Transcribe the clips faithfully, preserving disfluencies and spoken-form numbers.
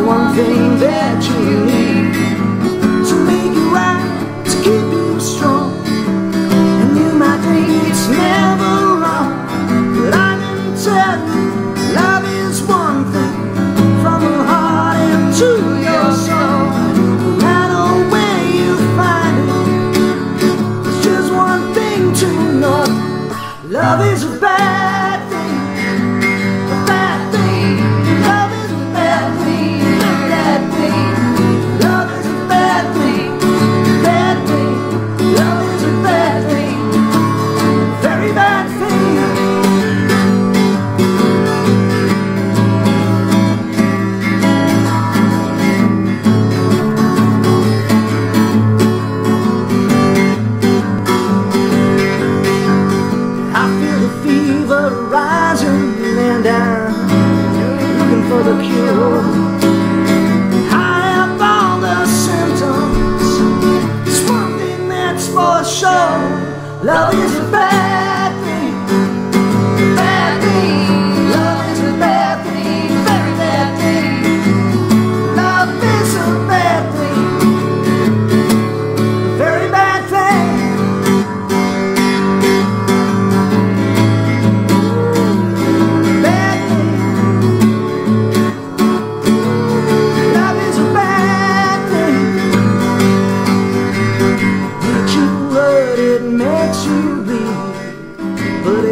the one thing that you need to make you right, to keep you strong. And you might think it's never wrong, but I can tell you, love is one thing, from your heart into your soul. No matter where you find it, there's just one thing to know: love is a bad thing. The cure. I have all the symptoms. It's one thing that's for sure: love is a bad thing, a bad thing. Love is a bad thing, a very bad thing. Love is a bad thing, a very bad thing, a bad thing.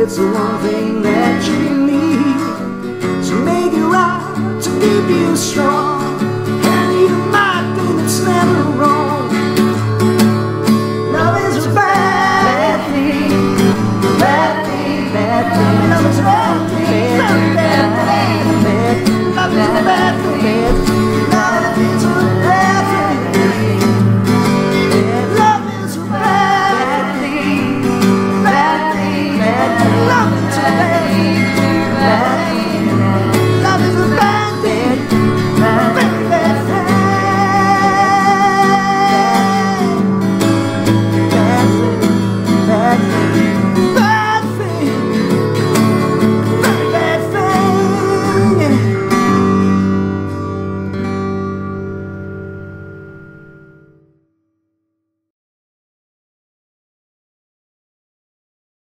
It's the one thing that you need to make you right, to keep you strong. And you might think it's never wrong. Love is a bad thing, bad thing, bad thing.